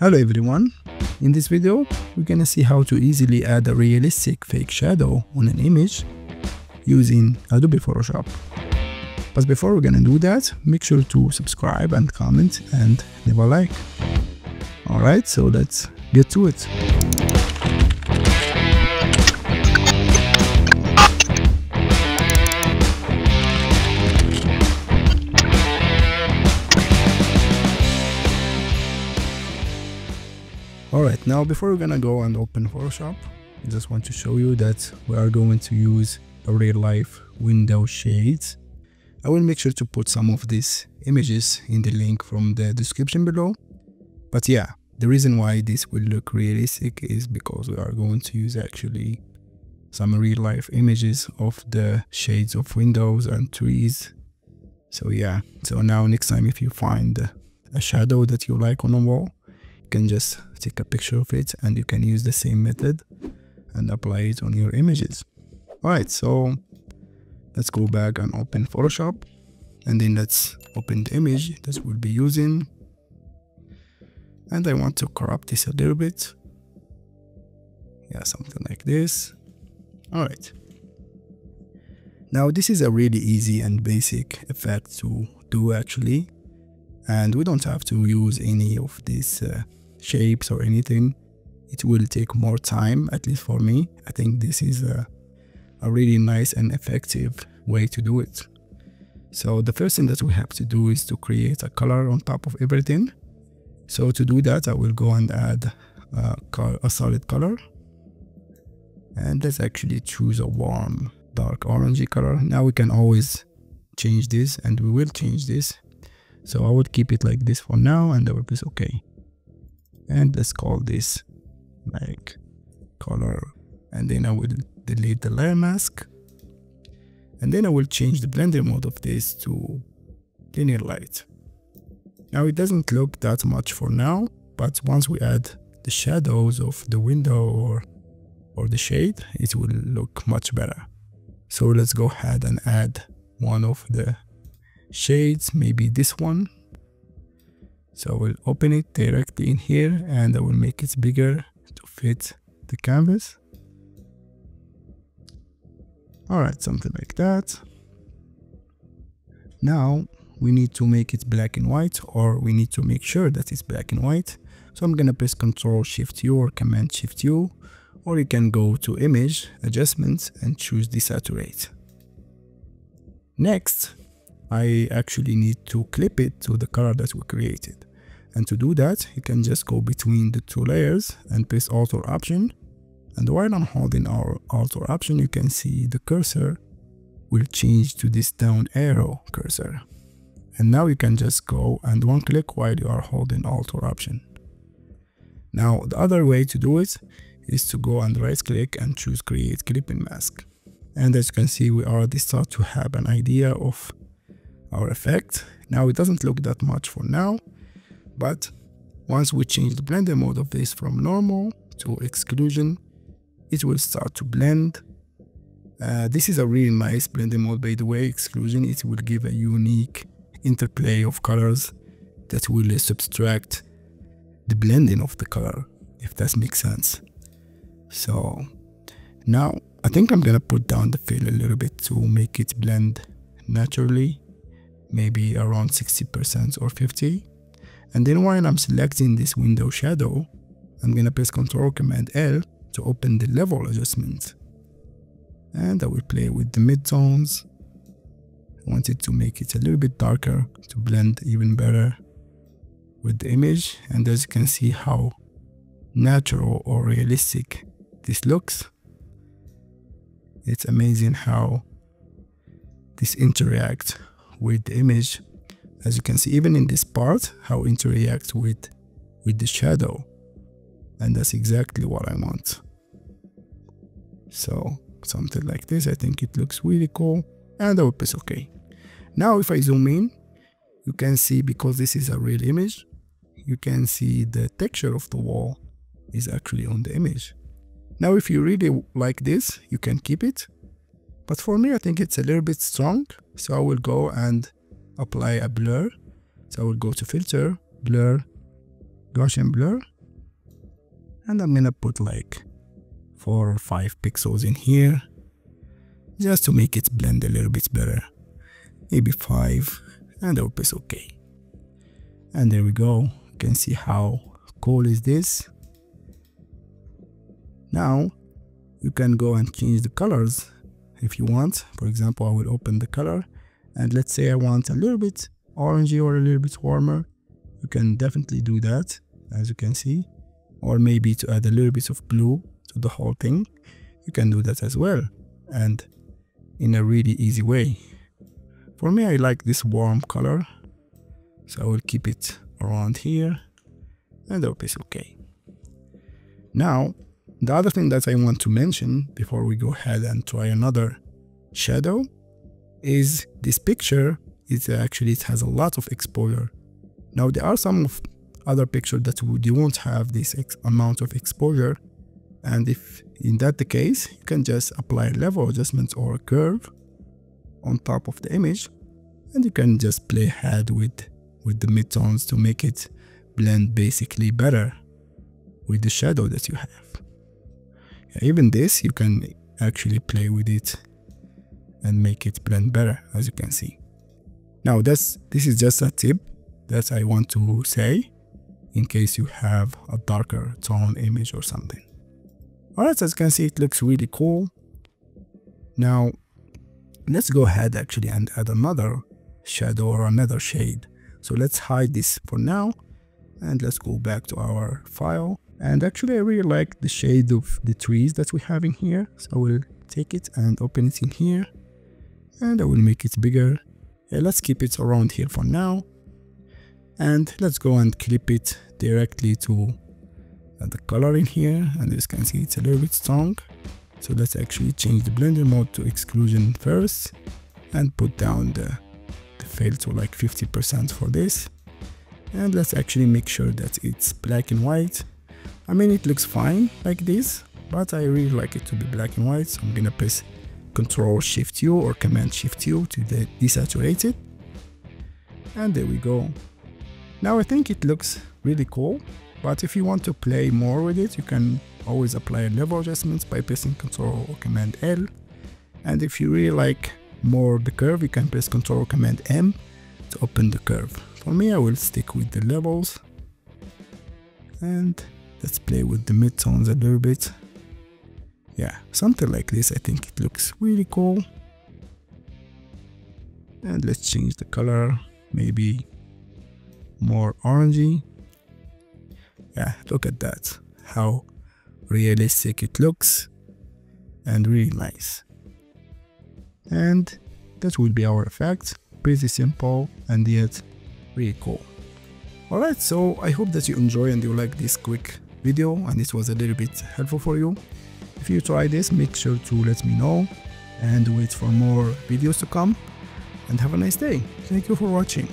Hello everyone, in this video we're gonna see how to easily add a realistic fake shadow on an image using Adobe Photoshop. But before we're gonna do that, make sure to subscribe and comment and leave a like. Alright, so let's get to it. Alright, now before we're gonna go and open Photoshop, I just want to show you that we are going to use a real life window shades. I will make sure to put some of these images in the link from the description below. But yeah, the reason why this will look realistic is because we are going to use actually some real life images of the shades of windows and trees. So yeah, so now next time if you find a shadow that you like on a wall, can just take a picture of it and you can use the same method and apply it on your images. Alright, so let's go back and open Photoshop and then let's open the image that we'll be using, and I want to crop this a little bit, yeah, something like this. Alright, now this is a really easy and basic effect to do actually, and we don't have to use any of these shapes or anything. It will take more time, at least for me. I think this is a really nice and effective way to do it. So the first thing that we have to do is to create a color on top of everything. So to do that, I will go and add a solid color, and let's actually choose a warm dark orangey color. Now we can always change this, and we will change this, so I would keep it like this for now, and I will press OK. And let's call this like color, and then I will delete the layer mask, and then I will change the blending mode of this to linear light. Now it doesn't look that much for now, but once we add the shadows of the window or the shade, it will look much better. So let's go ahead and add one of the shades, maybe this one. So I will open it directly in here, and I will make it bigger to fit the canvas. Alright, something like that. Now we need to make it black and white, or we need to make sure that it's black and white. So I'm gonna press Ctrl+Shift+U or Command+Shift+U, or you can go to Image, Adjustments, and choose Desaturate. Next, I actually need to clip it to the color that we created, and to do that you can just go between the two layers and press Alt or Option, and while I'm holding our Alt or Option you can see the cursor will change to this down arrow cursor, and now you can just go and one click while you are holding Alt or Option. Now the other way to do it is to go and right click and choose Create Clipping Mask, and as you can see we already start to have an idea of our effect. Now it doesn't look that much for now, but once we change the blending mode of this from normal to exclusion, it will start to blend. This is a really nice blending mode, by the way, exclusion. It will give a unique interplay of colors that will subtract the blending of the color, if that makes sense. So now I think I'm gonna put down the fill a little bit to make it blend naturally, maybe around 60% or 50%. And then while I'm selecting this window shadow, I'm gonna press Ctrl+Command+L to open the level adjustment, and I will play with the mid-tones. I wanted to make it a little bit darker to blend even better with the image, and as you can see how natural or realistic this looks. It's amazing how this interacts with the image, as you can see even in this part how it interacts with the shadow, and that's exactly what I want. So something like this, I think it looks really cool, and I will press OK. Now if I zoom in, you can see, because this is a real image, you can see the texture of the wall is actually on the image. Now if you really like this, you can keep it, but for me I think it's a little bit strong, so I will go and apply a blur. So I will go to Filter, Blur, Gaussian blur, and I'm gonna put like 4 or 5 pixels in here just to make it blend a little bit better, maybe 5, and I'll press OK. And there we go, you can see how cool is this. Now you can go and change the colors if you want. For example, I will open the color, and let's say I want a little bit orangey or a little bit warmer. You can definitely do that, as you can see, or maybe to add a little bit of blue to the whole thing, you can do that as well, and in a really easy way. For me, I like this warm color, so I will keep it around here and I'll press OK. Now the other thing that I want to mention before we go ahead and try another shadow is this picture. It has a lot of exposure. Now there are some other pictures that you won't have this amount of exposure, and if in that the case, you can just apply a level adjustment or a curve on top of the image, and you can just play ahead with the midtones to make it blend basically better with the shadow that you have. Yeah, even this you can actually play with it and make it blend better, as you can see. Now this is just a tip that I want to say in case you have a darker tone image or something. Alright, as you can see, it looks really cool. Now let's go ahead actually and add another shadow or another shade. So let's hide this for now and let's go back to our file. And actually I really like the shade of the trees that we have in here, so I will take it and open it in here and I will make it bigger. Yeah, let's keep it around here for now. And let's go and clip it directly to the color in here, and as you can see, it's a little bit strong. So let's actually change the blending mode to exclusion first and put down the fill to like 50% for this. And let's actually make sure that it's black and white. I mean, it looks fine like this, but I really like it to be black and white. So I'm gonna press Ctrl-Shift-U or Command-Shift-U to desaturate it. And there we go. Now I think it looks really cool, but if you want to play more with it, you can always apply level adjustments by pressing Ctrl or Command L. And if you really like more the curve, you can press Ctrl or Command M to open the curve. For me, I will stick with the levels. And let's play with the midtones a little bit. Yeah, something like this, I think it looks really cool. And let's change the color, maybe more orangey. Yeah, look at that, how realistic it looks, and really nice. And that will be our effect. Pretty simple and yet really cool. Alright, so I hope that you enjoy and you like this quick video and it was a little bit helpful for you. If you try this, make sure to let me know and wait for more videos to come, and have a nice day. Thank you for watching.